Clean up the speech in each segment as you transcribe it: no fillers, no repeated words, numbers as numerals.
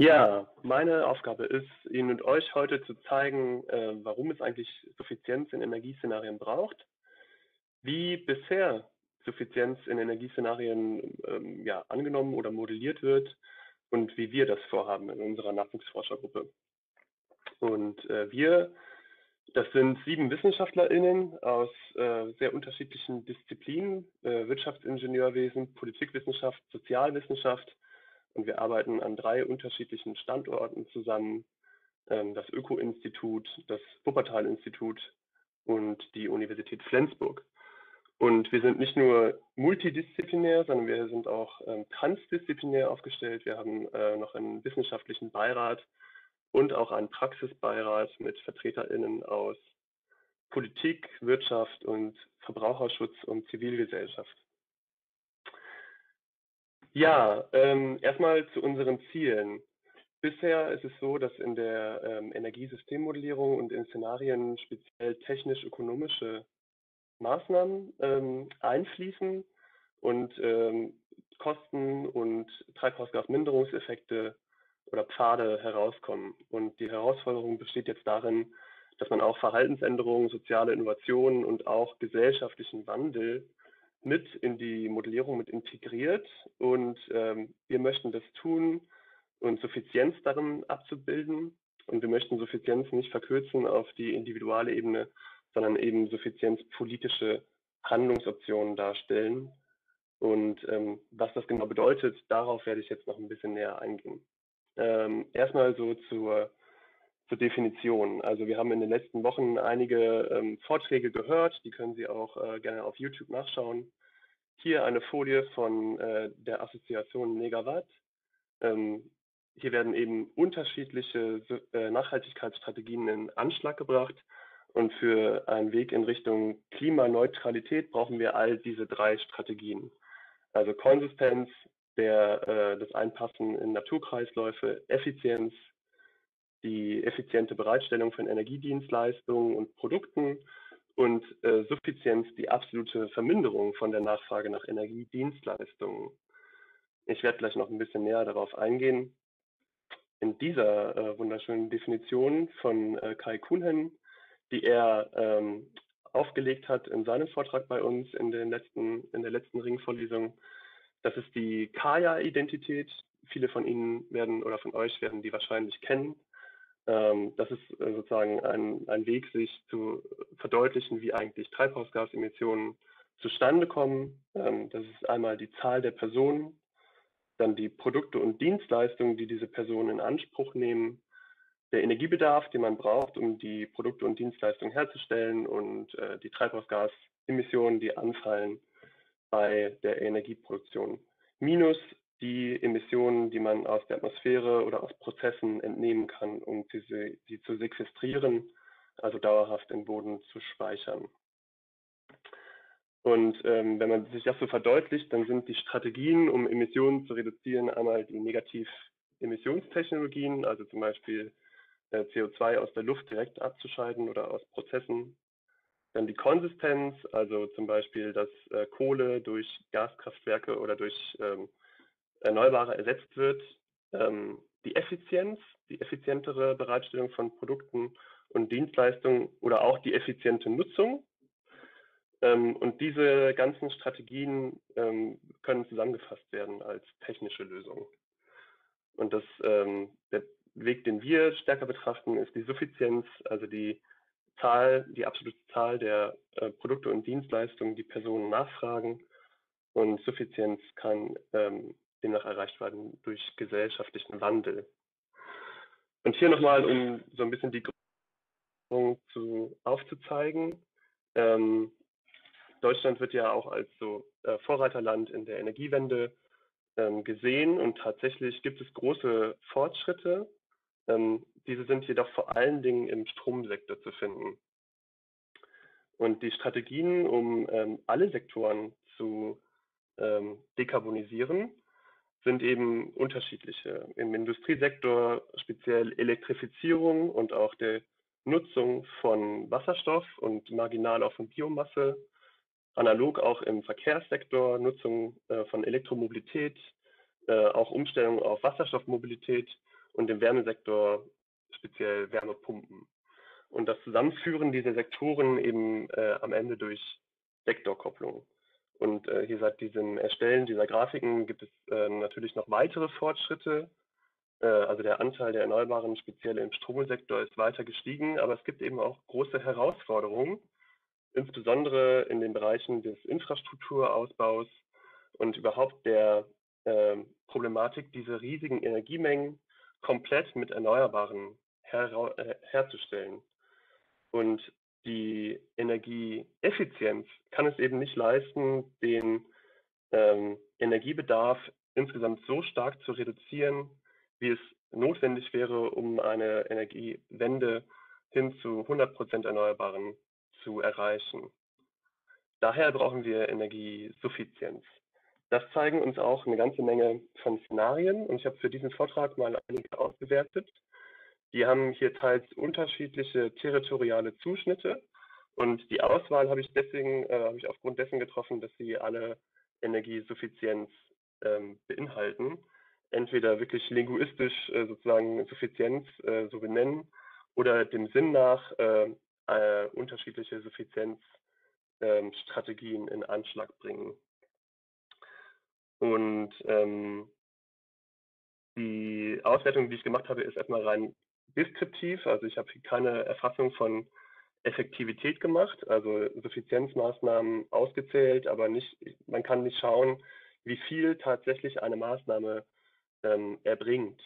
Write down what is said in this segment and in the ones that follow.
Ja, meine Aufgabe ist, Ihnen und euch heute zu zeigen, warum es eigentlich Suffizienz in Energieszenarien braucht, wie bisher Suffizienz in Energieszenarien angenommen oder modelliert wird und wie wir das vorhaben in unserer Nachwuchsforschergruppe. Und das sind 7 WissenschaftlerInnen aus sehr unterschiedlichen Disziplinen, Wirtschaftsingenieurwesen, Politikwissenschaft, Sozialwissenschaft, und wir arbeiten an 3 unterschiedlichen Standorten zusammen, das Öko-Institut, das Wuppertal Institut und die Universität Flensburg. Und wir sind nicht nur multidisziplinär, sondern wir sind auch transdisziplinär aufgestellt. Wir haben noch einen wissenschaftlichen Beirat und auch einen Praxisbeirat mit VertreterInnen aus Politik, Wirtschaft und Verbraucherschutz und Zivilgesellschaft. Ja, erstmal zu unseren Zielen. Bisher ist es so, dass in der Energiesystemmodellierung und in Szenarien speziell technisch-ökonomische Maßnahmen einfließen und Kosten- und Treibhausgasminderungseffekte oder Pfade herauskommen. Und die Herausforderung besteht jetzt darin, dass man auch Verhaltensänderungen, soziale Innovationen und auch gesellschaftlichen Wandel mit in die Modellierung mit integriert, und wir möchten das tun und Suffizienz darin abzubilden, und wir möchten Suffizienz nicht verkürzen auf die individuelle Ebene, sondern eben Suffizienz politische Handlungsoptionen darstellen, und was das genau bedeutet, darauf werde ich jetzt noch ein bisschen näher eingehen. Erstmal so zur Definition. Also wir haben in den letzten Wochen einige Vorträge gehört, die können Sie auch gerne auf YouTube nachschauen. Hier eine Folie von der Assoziation Negawatt. Hier werden eben unterschiedliche Nachhaltigkeitsstrategien in Anschlag gebracht, und für einen Weg in Richtung Klimaneutralität brauchen wir all diese 3 Strategien. Also Konsistenz, das Einpassen in Naturkreisläufe, Effizienz, die effiziente Bereitstellung von Energiedienstleistungen und Produkten, und Suffizienz, die absolute Verminderung von der Nachfrage nach Energiedienstleistungen. Ich werde gleich noch ein bisschen näher darauf eingehen. In dieser wunderschönen Definition von Kai Kuhnhenn, die er aufgelegt hat in seinem Vortrag bei uns in der letzten Ringvorlesung, das ist die Kaya-Identität. Viele von Ihnen von euch werden die wahrscheinlich kennen. Das ist sozusagen ein Weg, sich zu verdeutlichen, wie eigentlich Treibhausgasemissionen zustande kommen. Das ist einmal die Zahl der Personen, dann die Produkte und Dienstleistungen, die diese Personen in Anspruch nehmen, der Energiebedarf, den man braucht, um die Produkte und Dienstleistungen herzustellen, und die Treibhausgasemissionen, die anfallen bei der Energieproduktion, minus die Emissionen, die man aus der Atmosphäre oder aus Prozessen entnehmen kann, um sie zu sequestrieren, also dauerhaft im Boden zu speichern. Und wenn man sich das so verdeutlicht, dann sind die Strategien, um Emissionen zu reduzieren, einmal die Negativemissionstechnologien, also zum Beispiel CO2 aus der Luft direkt abzuscheiden oder aus Prozessen. Dann die Konsistenz, also zum Beispiel, dass Kohle durch Gaskraftwerke oder durch Erneuerbare ersetzt wird, die Effizienz, die effizientere Bereitstellung von Produkten und Dienstleistungen oder auch die effiziente Nutzung. Und diese ganzen Strategien können zusammengefasst werden als technische Lösung. Und der Weg, den wir stärker betrachten, ist die Suffizienz, also die absolute Zahl der Produkte und Dienstleistungen, die Personen nachfragen. Und Suffizienz kann demnach erreicht werden durch gesellschaftlichen Wandel. Und hier nochmal, um so ein bisschen die Größenordnung aufzuzeigen. Deutschland wird ja auch als so Vorreiterland in der Energiewende gesehen, und tatsächlich gibt es große Fortschritte. Diese sind jedoch vor allen Dingen im Stromsektor zu finden. Und die Strategien, um alle Sektoren zu dekarbonisieren, sind eben unterschiedliche. Im Industriesektor speziell Elektrifizierung und auch der Nutzung von Wasserstoff und marginal auch von Biomasse. Analog auch im Verkehrssektor Nutzung von Elektromobilität, auch Umstellung auf Wasserstoffmobilität und im Wärmesektor speziell Wärmepumpen. Und das Zusammenführen dieser Sektoren eben am Ende durch Sektorkopplung. Und hier seit diesem Erstellen dieser Grafiken gibt es natürlich noch weitere Fortschritte. Also der Anteil der Erneuerbaren, speziell im Stromsektor, ist weiter gestiegen, aber es gibt eben auch große Herausforderungen, insbesondere in den Bereichen des Infrastrukturausbaus und überhaupt der Problematik, diese riesigen Energiemengen komplett mit Erneuerbaren herzustellen. Und die Energieeffizienz kann es eben nicht leisten, den Energiebedarf insgesamt so stark zu reduzieren, wie es notwendig wäre, um eine Energiewende hin zu 100% Erneuerbaren zu erreichen. Daher brauchen wir Energiesuffizienz. Das zeigen uns auch eine ganze Menge von Szenarien, und ich habe für diesen Vortrag mal einige ausgewertet. Die haben hier teils unterschiedliche territoriale Zuschnitte, und die Auswahl habe ich deswegen, aufgrund dessen getroffen, dass sie alle Energiesuffizienz beinhalten. Entweder wirklich linguistisch sozusagen Suffizienz so benennen oder dem Sinn nach unterschiedliche Suffizienzstrategien in Anschlag bringen. Und die Auswertung, die ich gemacht habe, ist erstmal rein deskriptiv. Also ich habe keine Erfassung von Effektivität gemacht, also Suffizienzmaßnahmen ausgezählt, aber nicht, man kann nicht schauen, wie viel tatsächlich eine Maßnahme erbringt.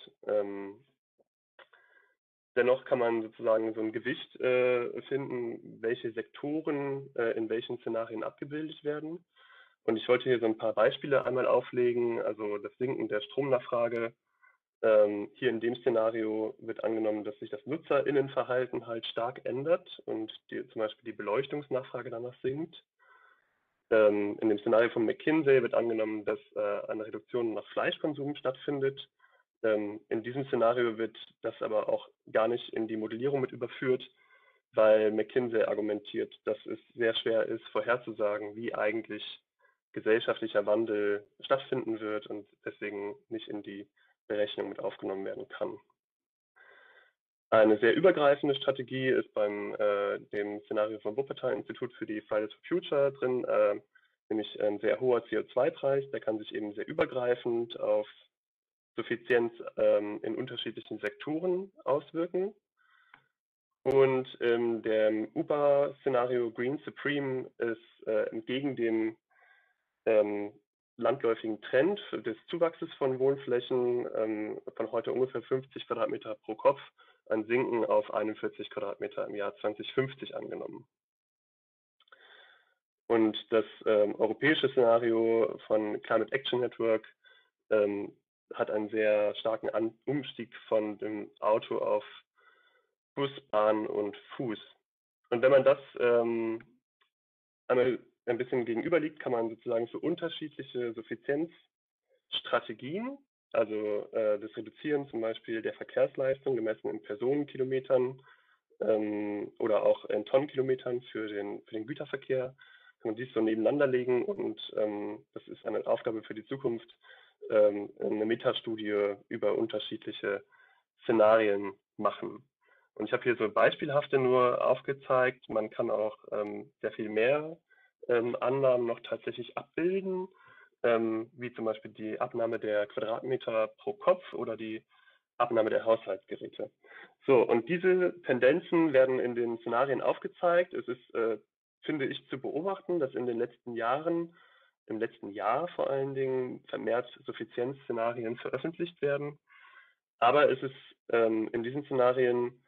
Dennoch kann man sozusagen so ein Gewicht finden, welche Sektoren in welchen Szenarien abgebildet werden. Und ich wollte hier so ein paar Beispiele einmal auflegen, also das Sinken der Stromnachfrage. Hier in dem Szenario wird angenommen, dass sich das NutzerInnenverhalten halt stark ändert und zum Beispiel die Beleuchtungsnachfrage danach sinkt. In dem Szenario von McKinsey wird angenommen, dass eine Reduktion nach Fleischkonsum stattfindet. In diesem Szenario wird das aber auch gar nicht in die Modellierung mit überführt, weil McKinsey argumentiert, dass es sehr schwer ist, vorherzusagen, wie eigentlich gesellschaftlicher Wandel stattfinden wird und deswegen nicht in die Berechnung mit aufgenommen werden kann. Eine sehr übergreifende Strategie ist beim dem Szenario vom Wuppertal Institut für die Fridays for Future drin, nämlich ein sehr hoher CO2-Preis. Der kann sich eben sehr übergreifend auf Suffizienz in unterschiedlichen Sektoren auswirken. Und in dem UBA-Szenario Green Supreme ist entgegen dem landläufigen Trend des Zuwachses von Wohnflächen von heute ungefähr 50 Quadratmeter pro Kopf ein Sinken auf 41 Quadratmeter im Jahr 2050 angenommen. Und das europäische Szenario von Climate Action Network hat einen sehr starken Umstieg von dem Auto auf Bus, Bahn und Fuß. Und wenn man das einmal ein bisschen gegenüberliegt, kann man sozusagen für unterschiedliche Suffizienzstrategien, also das Reduzieren zum Beispiel der Verkehrsleistung, gemessen in Personenkilometern oder auch in Tonnenkilometern für den Güterverkehr, kann man dies so nebeneinander legen, und das ist eine Aufgabe für die Zukunft, eine Metastudie über unterschiedliche Szenarien machen. Und ich habe hier so beispielhafte nur aufgezeigt. Man kann auch sehr viel mehr Annahmen noch tatsächlich abbilden, wie zum Beispiel die Abnahme der Quadratmeter pro Kopf oder die Abnahme der Haushaltsgeräte. So, und diese Tendenzen werden in den Szenarien aufgezeigt. Es ist, finde ich, zu beobachten, dass in den letzten Jahren, im letzten Jahr vor allen Dingen, vermehrt Suffizienzszenarien veröffentlicht werden. Aber es ist in diesen Szenarien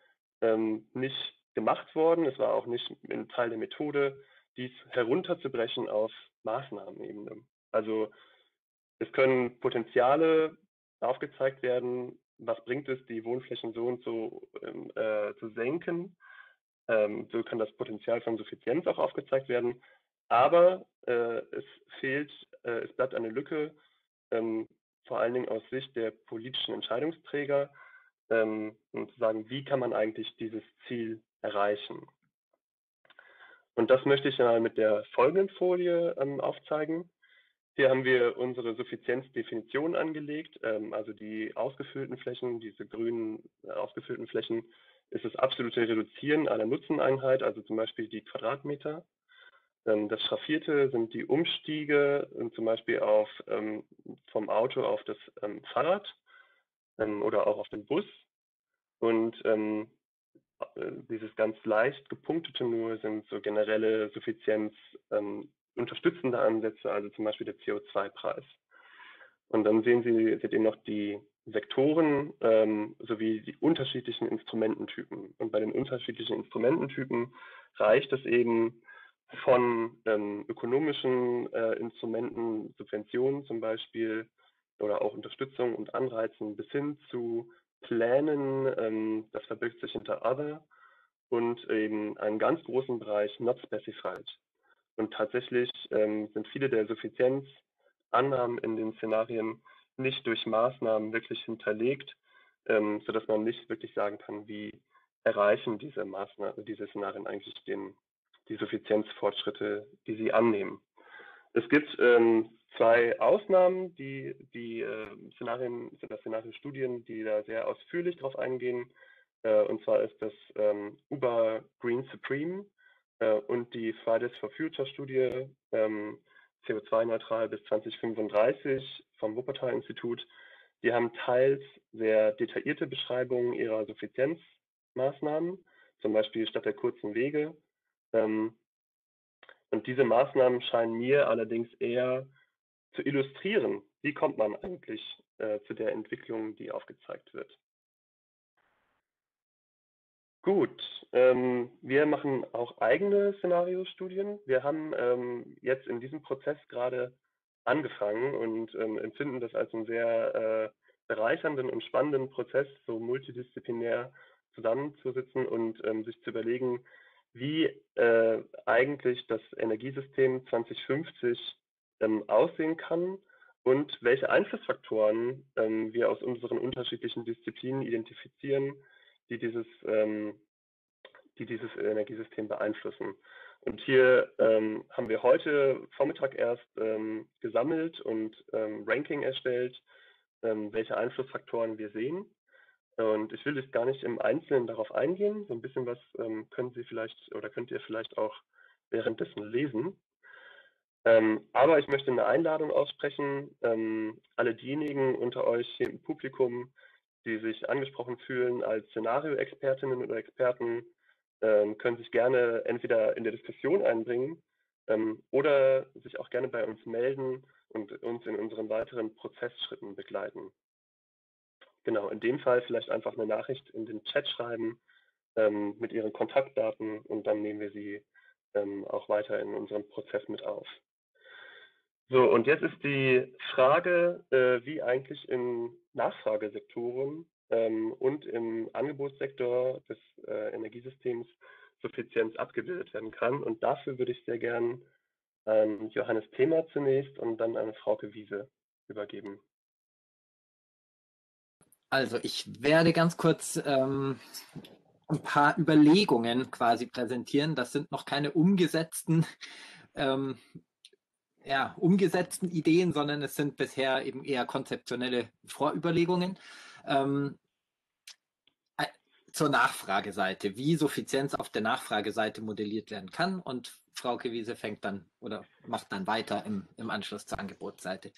nicht gemacht worden. Es war auch nicht ein Teil der Methode, dies herunterzubrechen auf Maßnahmenebene. Also es können Potenziale aufgezeigt werden, was bringt es, die Wohnflächen so und so zu senken. So kann das Potenzial von Suffizienz auch aufgezeigt werden. Aber es bleibt eine Lücke, vor allen Dingen aus Sicht der politischen Entscheidungsträger, um zu sagen, wie kann man eigentlich dieses Ziel erreichen. Und das möchte ich mal mit der folgenden Folie aufzeigen. Hier haben wir unsere Suffizienzdefinition angelegt, also die ausgefüllten Flächen, diese grünen ausgefüllten Flächen, ist das absolute Reduzieren einer Nutzeneinheit, also zum Beispiel die Quadratmeter. Das Schraffierte sind die Umstiege, zum Beispiel auf, vom Auto auf das Fahrrad oder auch auf den Bus. Und dieses ganz leicht gepunktete nur sind so generelle Suffizienz unterstützende Ansätze, also zum Beispiel der CO2-Preis. Und dann sehen Sie seitdem noch die Sektoren sowie die unterschiedlichen Instrumententypen. Und bei den unterschiedlichen Instrumententypen reicht es eben von ökonomischen Instrumenten, Subventionen zum Beispiel oder auch Unterstützung und Anreizen bis hin zu Plänen, das verbirgt sich hinter Other, und eben einen ganz großen Bereich Not Specified. Und tatsächlich sind viele der Suffizienzannahmen in den Szenarien nicht durch Maßnahmen wirklich hinterlegt, sodass man nicht wirklich sagen kann, wie erreichen diese Szenarien eigentlich die Suffizienzfortschritte, die sie annehmen. Es gibt zwei Ausnahmen, Szenarienstudien, die da sehr ausführlich drauf eingehen. Und zwar ist das Uber Green Supreme und die Fridays for Future Studie, CO2-neutral bis 2035 vom Wuppertal Institut. Die haben teils sehr detaillierte Beschreibungen ihrer Suffizienzmaßnahmen, zum Beispiel statt der kurzen Wege. Und diese Maßnahmen scheinen mir allerdings eher zu illustrieren, wie kommt man eigentlich zu der Entwicklung, die aufgezeigt wird. Gut, wir machen auch eigene Szenariostudien. Wir haben jetzt in diesem Prozess gerade angefangen und empfinden das als einen sehr bereichernden und spannenden Prozess, so multidisziplinär zusammenzusitzen und sich zu überlegen, wie eigentlich das Energiesystem 2050 aussehen kann und welche Einflussfaktoren wir aus unseren unterschiedlichen Disziplinen identifizieren, die dieses Energiesystem beeinflussen. Und hier haben wir heute Vormittag erst gesammelt und Ranking erstellt, welche Einflussfaktoren wir sehen. Und ich will jetzt gar nicht im Einzelnen darauf eingehen. So ein bisschen was könnt ihr vielleicht auch währenddessen lesen. Aber ich möchte eine Einladung aussprechen. Alle diejenigen unter euch hier im Publikum, die sich angesprochen fühlen als Szenario-Expertinnen oder Experten, können sich gerne entweder in der Diskussion einbringen oder sich auch gerne bei uns melden und uns in unseren weiteren Prozessschritten begleiten. Genau, in dem Fall vielleicht einfach eine Nachricht in den Chat schreiben mit Ihren Kontaktdaten und dann nehmen wir sie auch weiter in unserem Prozess mit auf. So, und jetzt ist die Frage, wie eigentlich in Nachfragesektoren und im Angebotssektor des Energiesystems Suffizienz abgebildet werden kann. Und dafür würde ich sehr gern Johannes Thema zunächst und dann an Frauke Wiese übergeben. Also ich werde ganz kurz ein paar Überlegungen quasi präsentieren. Das sind noch keine umgesetzten Ideen, sondern es sind bisher eben eher konzeptionelle Vorüberlegungen. Zur Nachfrageseite, wie Suffizienz auf der Nachfrageseite modelliert werden kann. Und Frauke Wiese fängt dann oder macht dann weiter im Anschluss zur Angebotsseite.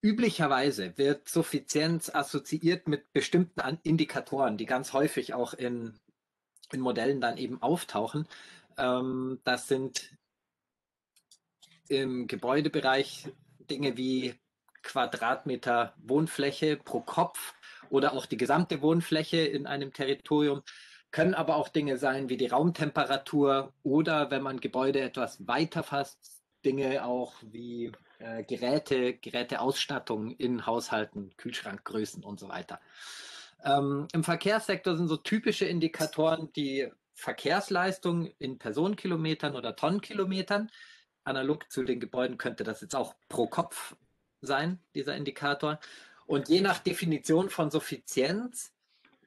Üblicherweise wird Suffizienz assoziiert mit bestimmten Indikatoren, die ganz häufig auch in Modellen dann eben auftauchen. Das sind im Gebäudebereich Dinge wie Quadratmeter Wohnfläche pro Kopf oder auch die gesamte Wohnfläche in einem Territorium. Können aber auch Dinge sein wie die Raumtemperatur oder, wenn man Gebäude etwas weiter fasst, Dinge auch wie Geräteausstattung in Haushalten, Kühlschrankgrößen und so weiter. Im Verkehrssektor sind so typische Indikatoren die Verkehrsleistung in Personenkilometern oder Tonnenkilometern. Analog zu den Gebäuden könnte das jetzt auch pro Kopf sein, dieser Indikator. Und je nach Definition von Suffizienz,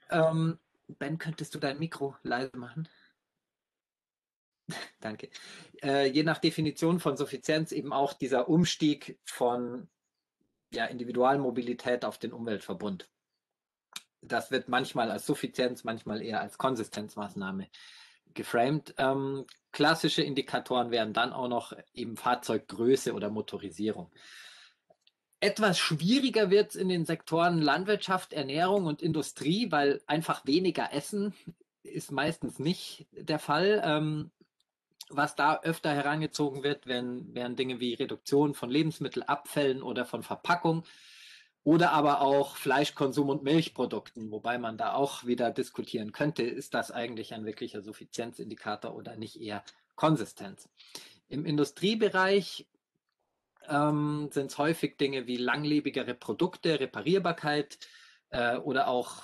Ben, könntest du dein Mikro leise machen? Danke. Je nach Definition von Suffizienz eben auch dieser Umstieg von Individualmobilität auf den Umweltverbund. Das wird manchmal als Suffizienz, manchmal eher als Konsistenzmaßnahme geframed. Klassische Indikatoren wären dann auch noch eben Fahrzeuggröße oder Motorisierung. Etwas schwieriger wird es in den Sektoren Landwirtschaft, Ernährung und Industrie, weil einfach weniger Essen ist meistens nicht der Fall. Was da öfter herangezogen wird, wären Dinge wie Reduktion von Lebensmittelabfällen oder von Verpackung oder aber auch Fleischkonsum und Milchprodukten, wobei man da auch wieder diskutieren könnte, ist das eigentlich ein wirklicher Suffizienzindikator oder nicht eher Konsistenz. Im Industriebereich sind es häufig Dinge wie langlebigere Produkte, Reparierbarkeit oder auch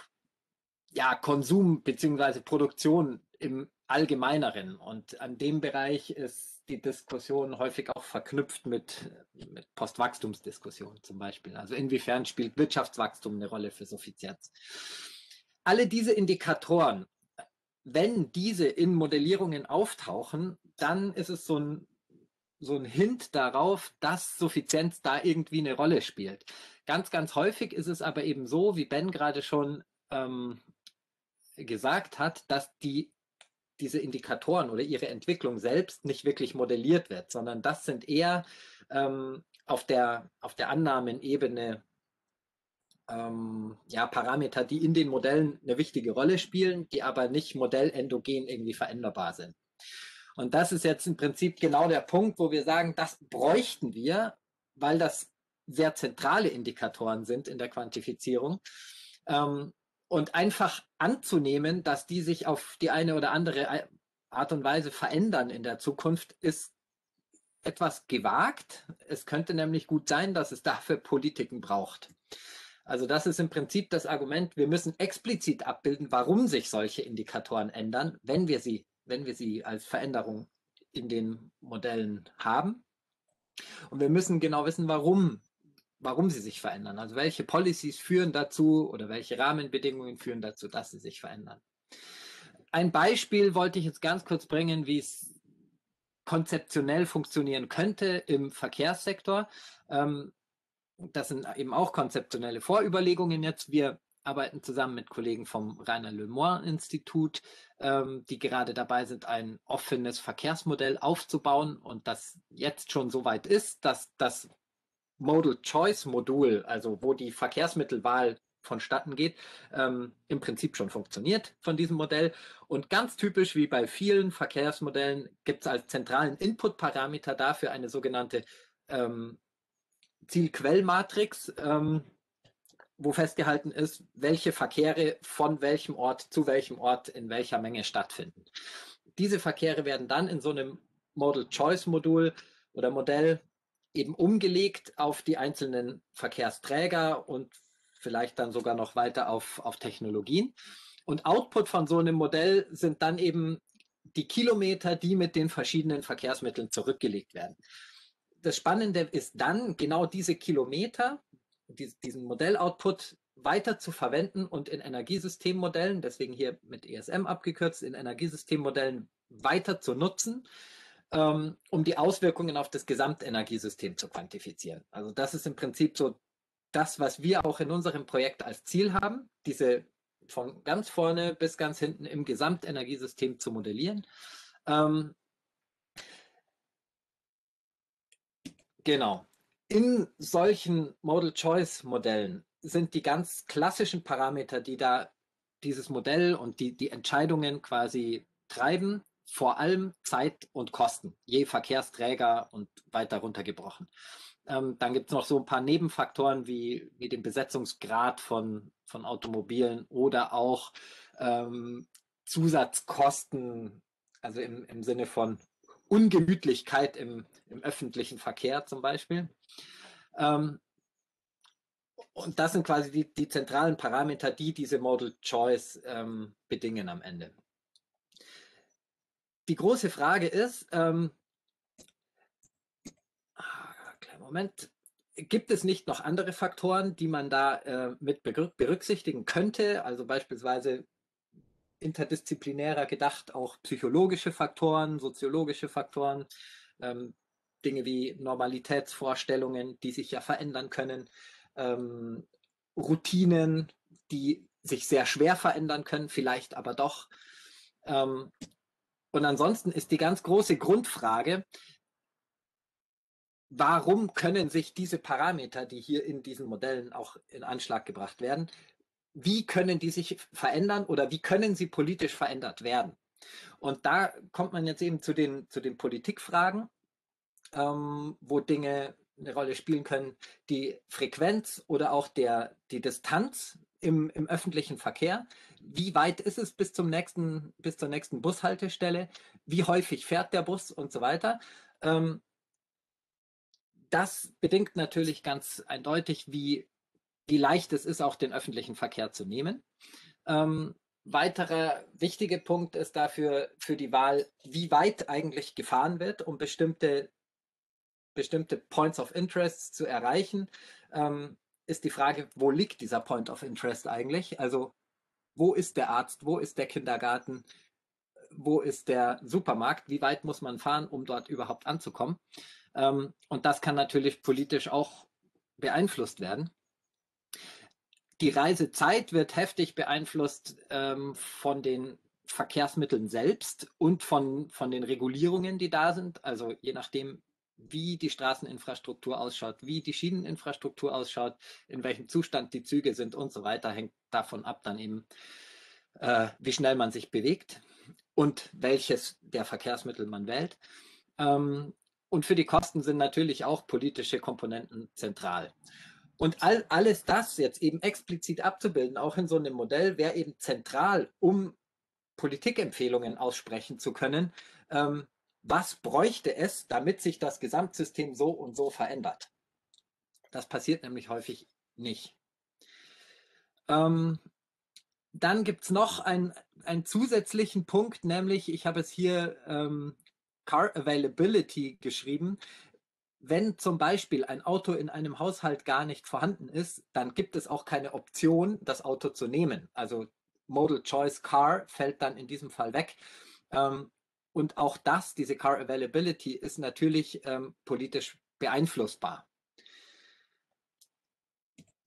Konsum bzw. Produktion im Allgemeineren, und an dem Bereich ist die Diskussion häufig auch verknüpft mit Postwachstumsdiskussionen zum Beispiel. Also inwiefern spielt Wirtschaftswachstum eine Rolle für Suffizienz? Alle diese Indikatoren, wenn diese in Modellierungen auftauchen, dann ist es so ein Hint darauf, dass Suffizienz da irgendwie eine Rolle spielt. Ganz, ganz häufig ist es aber eben so, wie Ben gerade schon gesagt hat, dass diese Indikatoren oder ihre Entwicklung selbst nicht wirklich modelliert wird, sondern das sind eher auf der Annahmenebene Parameter, die in den Modellen eine wichtige Rolle spielen, die aber nicht modellendogen irgendwie veränderbar sind. Und das ist jetzt im Prinzip genau der Punkt, wo wir sagen, das bräuchten wir, weil das sehr zentrale Indikatoren sind in der Quantifizierung. Und einfach anzunehmen, dass die sich auf die eine oder andere Art und Weise verändern in der Zukunft, ist etwas gewagt. Es könnte nämlich gut sein, dass es dafür Politiken braucht. Also das ist im Prinzip das Argument, wir müssen explizit abbilden, warum sich solche Indikatoren ändern, wenn wir sie als Veränderung in den Modellen haben. Und wir müssen genau wissen, warum sie sich verändern. Also welche Policies führen dazu oder welche Rahmenbedingungen führen dazu, dass sie sich verändern. Ein Beispiel wollte ich jetzt ganz kurz bringen, wie es konzeptionell funktionieren könnte im Verkehrssektor. Das sind eben auch konzeptionelle Vorüberlegungen jetzt. Wir arbeiten zusammen mit Kollegen vom Reiner Lemonie Institut, die gerade dabei sind, ein offenes Verkehrsmodell aufzubauen und das jetzt schon so weit ist, dass das Modal-Choice-Modul, also wo die Verkehrsmittelwahl vonstatten geht, im Prinzip schon funktioniert von diesem Modell. Und ganz typisch wie bei vielen Verkehrsmodellen gibt es als zentralen Input-Parameter dafür eine sogenannte Ziel-Quell-Matrix, wo festgehalten ist, welche Verkehre von welchem Ort zu welchem Ort in welcher Menge stattfinden. Diese Verkehre werden dann in so einem Modal-Choice-Modul oder Modell eben umgelegt auf die einzelnen Verkehrsträger und vielleicht dann sogar noch weiter auf Technologien. Und Output von so einem Modell sind dann eben die Kilometer, die mit den verschiedenen Verkehrsmitteln zurückgelegt werden. Das Spannende ist dann, genau diese Kilometer, diesen Modelloutput weiter zu verwenden und in Energiesystemmodellen, deswegen hier mit ESM abgekürzt, in Energiesystemmodellen weiter zu nutzen, um die Auswirkungen auf das Gesamtenergiesystem zu quantifizieren. Also das ist im Prinzip so das, was wir auch in unserem Projekt als Ziel haben, diese von ganz vorne bis ganz hinten im Gesamtenergiesystem zu modellieren. Genau. In solchen Model-Choice-Modellen sind die ganz klassischen Parameter, die da dieses Modell und die Entscheidungen quasi treiben, vor allem Zeit und Kosten, je Verkehrsträger und weiter runtergebrochen. Dann gibt es noch so ein paar Nebenfaktoren wie den Besetzungsgrad von Automobilen oder auch Zusatzkosten, also im Sinne von Ungemütlichkeit im öffentlichen Verkehr zum Beispiel. Und das sind quasi die zentralen Parameter, die diese Model Choice bedingen am Ende. Die große Frage ist, gibt es nicht noch andere Faktoren, die man da mit berücksichtigen könnte? Also beispielsweise interdisziplinärer gedacht, auch psychologische Faktoren, soziologische Faktoren, Dinge wie Normalitätsvorstellungen, die sich ja verändern können, Routinen, die sich sehr schwer verändern können, vielleicht aber doch. Und ansonsten ist die ganz große Grundfrage, warum können sich diese Parameter, die hier in diesen Modellen auch in Anschlag gebracht werden, wie können die sich verändern oder wie können sie politisch verändert werden? Und da kommt man jetzt eben zu den Politikfragen, wo Dinge eine Rolle spielen können, die Frequenz oder auch die Distanz im öffentlichen Verkehr. Wie weit ist es bis zur nächsten Bushaltestelle? Wie häufig fährt der Bus und so weiter? Das bedingt natürlich ganz eindeutig, wie leicht es ist, auch den öffentlichen Verkehr zu nehmen. Weiterer wichtiger Punkt ist dafür für die Wahl, wie weit eigentlich gefahren wird, um bestimmte Points of Interest zu erreichen, ist die Frage, wo liegt dieser Point of Interest eigentlich? Also wo ist der Arzt, wo ist der Kindergarten, wo ist der Supermarkt? Wie weit muss man fahren, um dort überhaupt anzukommen? Und das kann natürlich politisch auch beeinflusst werden. Die Reisezeit wird heftig beeinflusst von den Verkehrsmitteln selbst und von den Regulierungen, die da sind. Also je nachdem, wie die Straßeninfrastruktur ausschaut, wie die Schieneninfrastruktur ausschaut, in welchem Zustand die Züge sind und so weiter, hängt davon ab dann eben, wie schnell man sich bewegt und welches der Verkehrsmittel man wählt. Und für die Kosten sind natürlich auch politische Komponenten zentral. Und alles das jetzt eben explizit abzubilden, auch in so einem Modell, wäre eben zentral, um Politikempfehlungen aussprechen zu können, was bräuchte es, damit sich das Gesamtsystem so und so verändert? Das passiert nämlich häufig nicht. Dann gibt es noch einen zusätzlichen Punkt, nämlich, ich habe es hier Car Availability geschrieben. Wenn zum Beispiel ein Auto in einem Haushalt gar nicht vorhanden ist, dann gibt es auch keine Option, das Auto zu nehmen. Also Modal Choice Car fällt dann in diesem Fall weg. Und auch das, diese Car Availability, ist natürlich politisch beeinflussbar.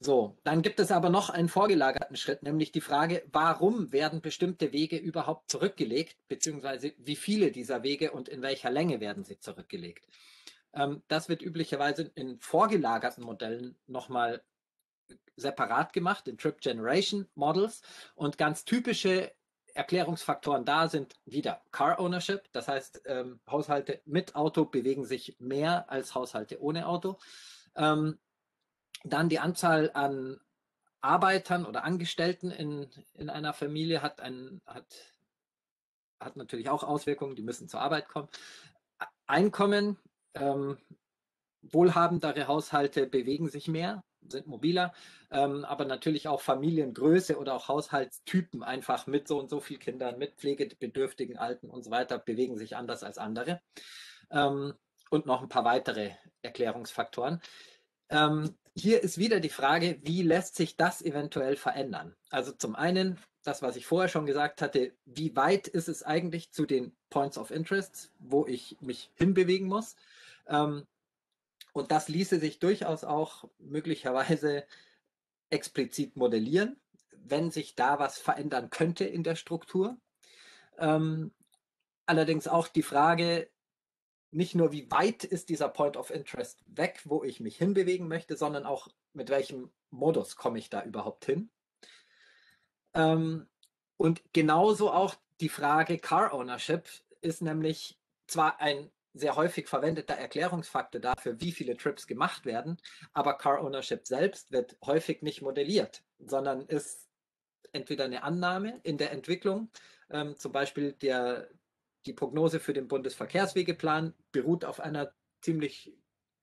So, dann gibt es aber noch einen vorgelagerten Schritt, nämlich die Frage, warum werden bestimmte Wege überhaupt zurückgelegt, beziehungsweise wie viele dieser Wege und in welcher Länge werden sie zurückgelegt? Das wird üblicherweise in vorgelagerten Modellen nochmal separat gemacht, in Trip Generation Models, und ganz typische Erklärungsfaktoren da sind wieder Car Ownership, das heißt Haushalte mit Auto bewegen sich mehr als Haushalte ohne Auto. Dann die Anzahl an Arbeitern oder Angestellten in einer Familie hat natürlich auch Auswirkungen, die müssen zur Arbeit kommen. Einkommen, wohlhabendere Haushalte bewegen sich mehr, sind mobiler, aber natürlich auch Familiengröße oder auch Haushaltstypen einfach mit so und so viel Kindern, mit pflegebedürftigen Alten und so weiter bewegen sich anders als andere, und noch ein paar weitere Erklärungsfaktoren. Hier ist wieder die Frage, wie lässt sich das eventuell verändern? Also zum einen, das, was ich vorher schon gesagt hatte, wie weit ist es eigentlich zu den Points of Interest, wo ich mich hinbewegen muss? Und das ließe sich durchaus auch möglicherweise explizit modellieren, wenn sich da was verändern könnte in der Struktur. Allerdings auch die Frage, nicht nur wie weit ist dieser Point of Interest weg, wo ich mich hinbewegen möchte, sondern auch mit welchem Modus komme ich da überhaupt hin. Und genauso auch die Frage Car Ownership ist nämlich zwar ein sehr häufig verwendeter Erklärungsfaktor dafür, wie viele Trips gemacht werden, aber Car Ownership selbst wird häufig nicht modelliert, sondern ist entweder eine Annahme in der Entwicklung, zum Beispiel die Prognose für den Bundesverkehrswegeplan beruht auf einer ziemlich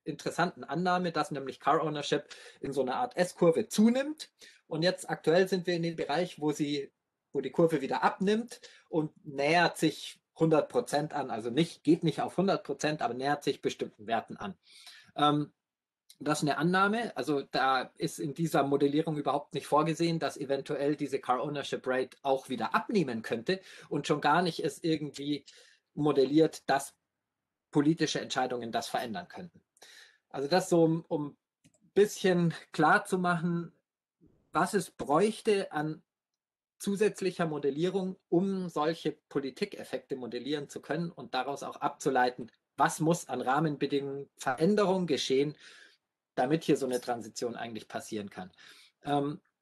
interessanten Annahme, dass nämlich Car Ownership in so einer Art S-Kurve zunimmt. Und jetzt aktuell sind wir in dem Bereich, wo die Kurve wieder abnimmt und nähert sich 100% an, also geht nicht auf 100%, aber nähert sich bestimmten Werten an. Das ist eine Annahme, also da ist in dieser Modellierung überhaupt nicht vorgesehen, dass eventuell diese Car Ownership Rate auch wieder abnehmen könnte und schon gar nicht ist irgendwie modelliert, dass politische Entscheidungen das verändern könnten. Also das so, um ein bisschen klar zu machen, was es bräuchte an zusätzlicher Modellierung, um solche Politikeffekte modellieren zu können und daraus auch abzuleiten, was muss an Rahmenbedingungen, Veränderungen geschehen, damit hier so eine Transition eigentlich passieren kann.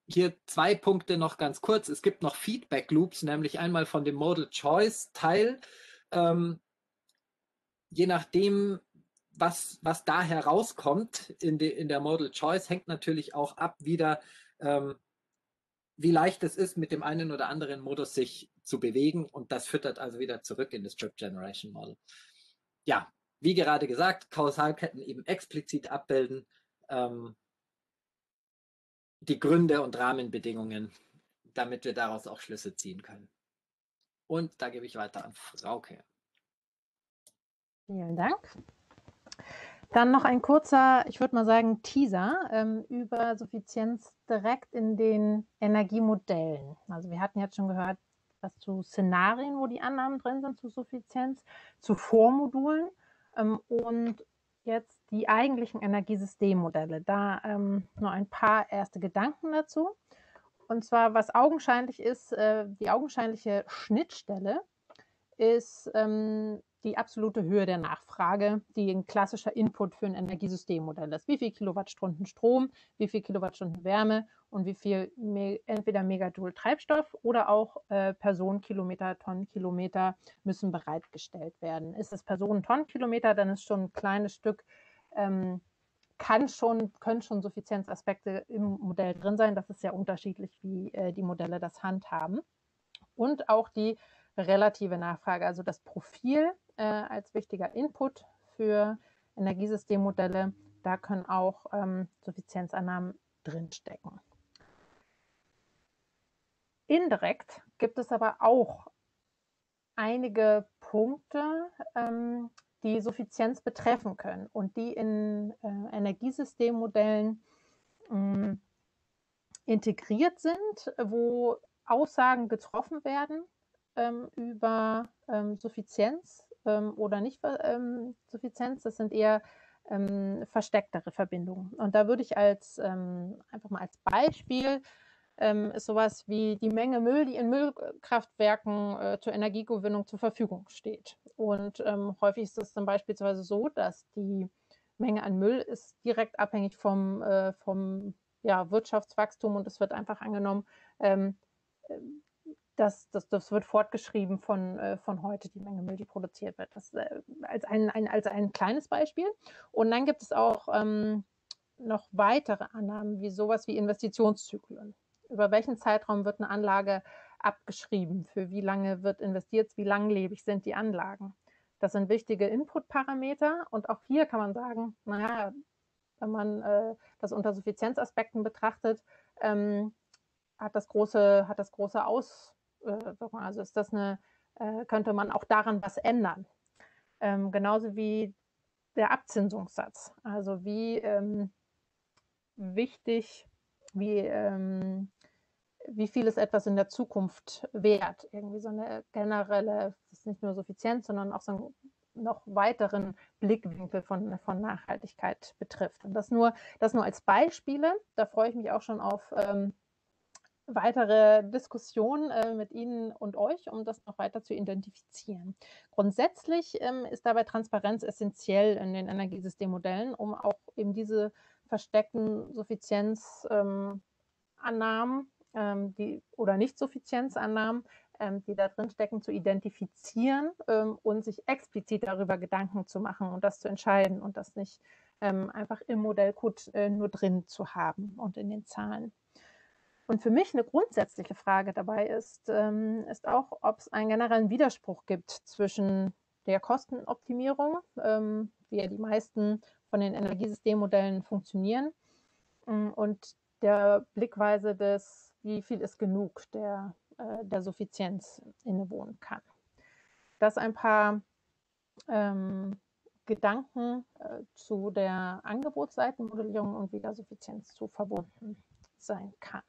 Hier zwei Punkte noch ganz kurz. Es gibt noch Feedback Loops, nämlich einmal von dem Modal Choice Teil. Je nachdem, was da herauskommt in der Modal Choice, hängt natürlich auch ab wieder, wie leicht es ist, mit dem einen oder anderen Modus sich zu bewegen. Und das füttert also wieder zurück in das Strip Generation Model. Ja, wie gerade gesagt, Kausalketten eben explizit abbilden. Die Gründe und Rahmenbedingungen, damit wir daraus auch Schlüsse ziehen können. Und da gebe ich weiter an Frauke. Vielen Dank. Dann noch ein kurzer, ich würde mal sagen, Teaser über Suffizienz direkt in den Energiemodellen. Also wir hatten jetzt schon gehört, was zu Szenarien, wo die Annahmen drin sind, zu Suffizienz, zu Vormodulen und jetzt die eigentlichen Energiesystemmodelle. Da nur ein paar erste Gedanken dazu. Und zwar, was augenscheinlich ist, die augenscheinliche Schnittstelle ist die absolute Höhe der Nachfrage, die ein klassischer Input für ein Energiesystemmodell ist. Wie viel Kilowattstunden Strom, wie viel Kilowattstunden Wärme und wie viel entweder Megajoule Treibstoff oder auch Personenkilometer, Tonnenkilometer müssen bereitgestellt werden. Ist es Personen-Tonnenkilometer, dann ist schon ein kleines Stück, können schon Suffizienzaspekte im Modell drin sein. Das ist sehr unterschiedlich, wie die Modelle das handhaben. Und auch die relative Nachfrage, also das Profil als wichtiger Input für Energiesystemmodelle, da können auch Suffizienzannahmen drinstecken. Indirekt gibt es aber auch einige Punkte, die Suffizienz betreffen können und die in Energiesystemmodellen integriert sind, wo Aussagen getroffen werden über Suffizienz oder nicht Suffizienz. Das sind eher verstecktere Verbindungen. Und da würde ich als einfach mal als Beispiel ist sowas wie die Menge Müll, die in Müllkraftwerken zur Energiegewinnung zur Verfügung steht. Und häufig ist es dann beispielsweise so, dass die Menge an Müll ist direkt abhängig vom Wirtschaftswachstum, und es wird einfach angenommen, das wird fortgeschrieben von heute, die Menge Müll, die produziert wird. Das als ein kleines Beispiel. Und dann gibt es auch noch weitere Annahmen, wie sowas wie Investitionszyklen. Über welchen Zeitraum wird eine Anlage abgeschrieben? Für wie lange wird investiert? Wie langlebig sind die Anlagen? Das sind wichtige Inputparameter. Und auch hier kann man sagen, naja, wenn man das unter Suffizienzaspekten betrachtet, hat das große Auswirkungen. Also ist das könnte man auch daran was ändern. Genauso wie der Abzinsungssatz. Also wie viel ist etwas in der Zukunft wert? Irgendwie so eine generelle, das ist nicht nur Suffizienz, sondern auch so einen noch weiteren Blickwinkel von Nachhaltigkeit betrifft. Und das nur als Beispiele. Da freue ich mich auch schon auf weitere Diskussion mit Ihnen und euch, um das noch weiter zu identifizieren. Grundsätzlich ist dabei Transparenz essentiell in den Energiesystemmodellen, um auch eben diese versteckten Suffizienzannahmen oder Nicht-Suffizienzannahmen, die da drin stecken, zu identifizieren und sich explizit darüber Gedanken zu machen und das zu entscheiden und das nicht einfach im Modellcode nur drin zu haben und in den Zahlen. Und für mich eine grundsätzliche Frage dabei ist auch, ob es einen generellen Widerspruch gibt zwischen der Kostenoptimierung, wie ja die meisten von den Energiesystemmodellen funktionieren, und der Blickweise des, wie viel ist genug, der Suffizienz innewohnen kann. Das ein paar Gedanken zu der Angebotsseitenmodellierung und Wiedersuffizienz zu verbunden sein kann.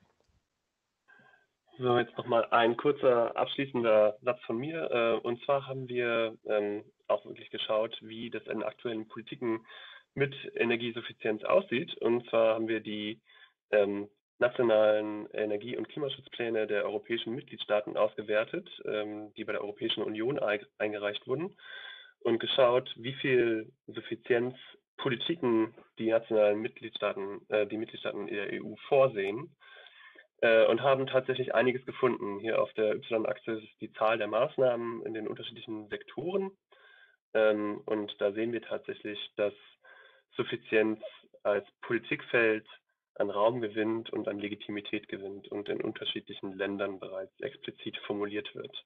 So, jetzt nochmal ein kurzer abschließender Satz von mir. Und zwar haben wir auch wirklich geschaut, wie das in aktuellen Politiken mit Energiesuffizienz aussieht. Und zwar haben wir die nationalen Energie- und Klimaschutzpläne der europäischen Mitgliedstaaten ausgewertet, die bei der Europäischen Union eingereicht wurden, und geschaut, wie viel Suffizienzpolitiken die nationalen Mitgliedstaaten, der EU vorsehen, und haben tatsächlich einiges gefunden. Hier auf der Y-Achse ist die Zahl der Maßnahmen in den unterschiedlichen Sektoren. Und da sehen wir tatsächlich, dass Suffizienz als Politikfeld an Raum gewinnt und an Legitimität gewinnt und in unterschiedlichen Ländern bereits explizit formuliert wird.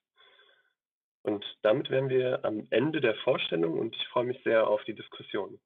Und damit wären wir am Ende der Vorstellung und ich freue mich sehr auf die Diskussion.